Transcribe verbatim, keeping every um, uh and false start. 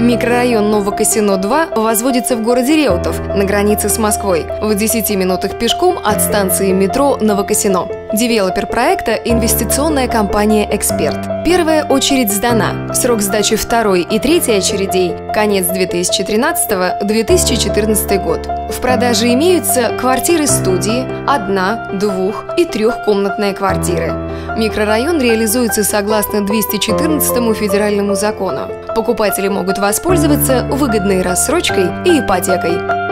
Микрорайон Новокосино-два возводится в городе Реутов на границе с Москвой в десяти минутах пешком от станции метро Новокосино. Девелопер проекта – инвестиционная компания «Эксперт». Первая очередь сдана. Срок сдачи второй и третьей очередей – конец две тысячи тринадцатого — две тысячи четырнадцатый год. В продаже имеются квартиры-студии, одна-, двух- и трехкомнатные квартиры. Микрорайон реализуется согласно двести четырнадцатому федеральному закону. Покупатели могут воспользоваться выгодной рассрочкой и ипотекой.